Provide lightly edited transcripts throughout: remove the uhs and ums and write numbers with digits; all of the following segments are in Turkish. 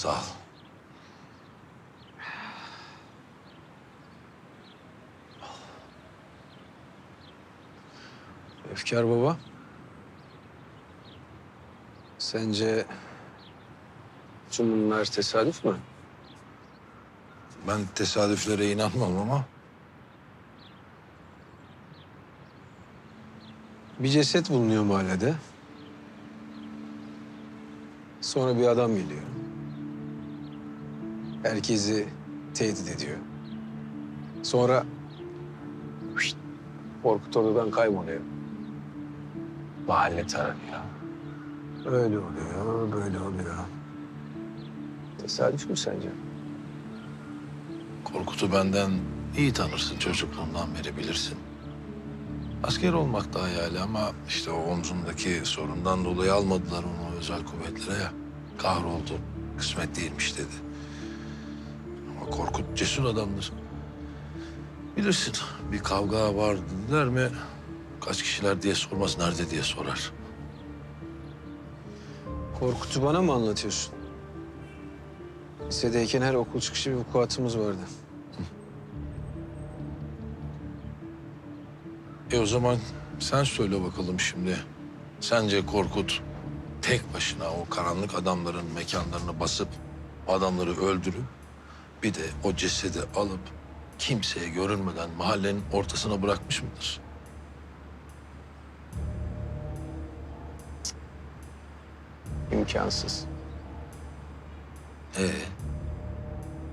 Sağ ol. Efkar baba, sence tüm bunlar tesadüf mü? Ben tesadüflere inanmam ama... Bir ceset bulunuyor mahallede. Sonra bir adam geliyor. Herkesi tehdit ediyor. Sonra... Korkut oradan kayboluyor. Mahalle taranıyor. Öyle oluyor, böyle oluyor. Tesadüf mü sence? Korkut'u benden iyi tanırsın, çocukluğundan beri bilirsin. Asker olmak da hayali ama işte o omzundaki sorundan dolayı almadılar onu özel kuvvetlere ya. Kahroldu, kısmet değilmiş dedi. Ama Korkut cesur adamdır. Bilirsin, bir kavga var dediler mi kaç kişiler diye sormaz, nerede diye sorar. Korkut'u bana mı anlatıyorsun? Lisedeyken her okul çıkışı bir vukuatımız vardı. O zaman sen söyle bakalım şimdi. Sence Korkut tek başına o karanlık adamların mekanlarını basıp adamları öldürüp bir de o cesedi alıp kimseye görünmeden mahallenin ortasına bırakmış mıdır? İmkansız.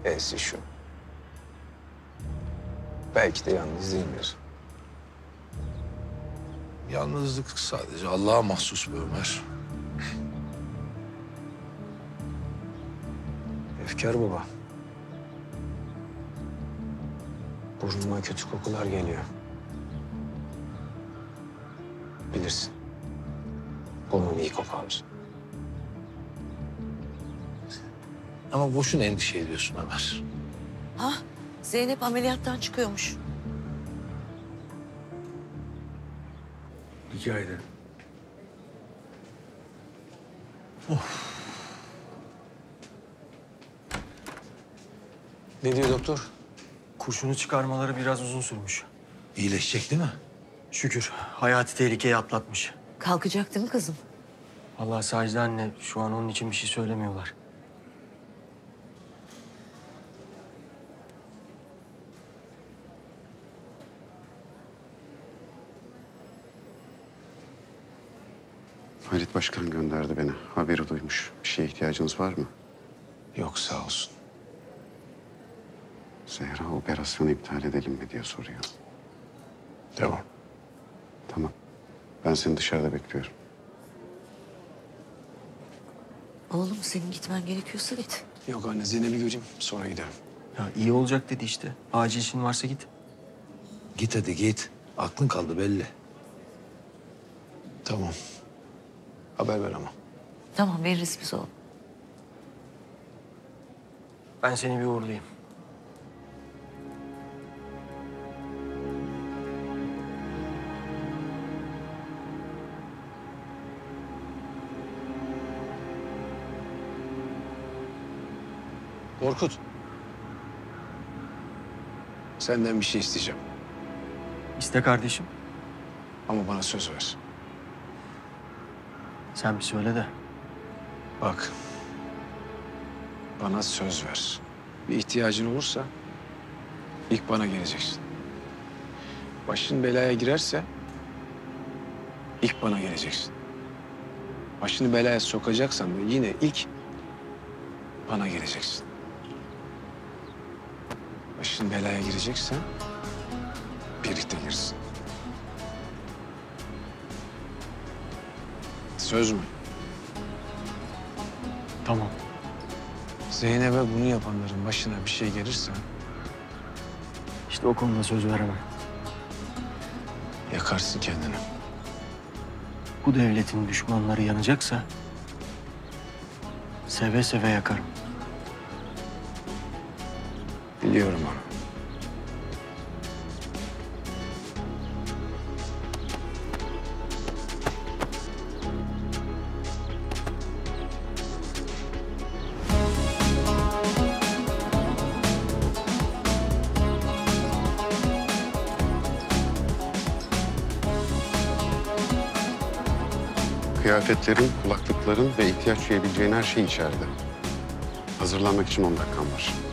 E'si şu. Belki de yalnız değildir. Yalnızlık sadece Allah'a mahsus bir Ömer. Efkar baba. Burnuma kötü kokular geliyor. Bilirsin. Burnum iyi kokar. Ama boşuna endişe ediyorsun Ömer. Ha? Zeynep ameliyattan çıkıyormuş. Rica ederim. Of. Ne diyor doktor? Kurşunu çıkarmaları biraz uzun sürmüş. İyileşecek değil mi? Şükür. Hayati tehlikeyi atlatmış. Kalkacak değil mi kızım? Vallahi Sacide anne şu an onun için bir şey söylemiyorlar. Halit Başkan gönderdi beni. Haberi duymuş. Bir şeye ihtiyacınız var mı? Yok, sağ olsun. Zehra, operasyonu iptal edelim mi diye soruyor. Devam. Tamam. Ben seni dışarıda bekliyorum. Oğlum, senin gitmen gerekiyorsa git. Yok anne, Zeynep'i göreyim. Sonra giderim. Ya iyi olacak dedi işte. Acil işin varsa git. Git hadi git. Aklın kaldı belli. Tamam. Haber ver ama. Tamam, veririz biz oğlum. Ben seni bir uğurlayayım. Korkut. Senden bir şey isteyeceğim. İste kardeşim. Ama bana söz ver. Sen bir söyle de. Bak. Bana söz ver. Bir ihtiyacın olursa ilk bana geleceksin. Başın belaya girerse ilk bana geleceksin. Başını belaya sokacaksan da yine ilk bana geleceksin. Başın belaya girecekse birlikte girsin. Söz mü? Tamam. Zeynep'e bunu yapanların başına bir şey gelirse... işte o konuda söz veremem. Yakarsın kendini. Bu devletin düşmanları yanacaksa... seve seve yakarım. Biliyorum onu. Kıyafetlerin, kulaklıkların ve ihtiyaç duyabileceğin her şey içeride. Hazırlanmak için 10 dakikan var.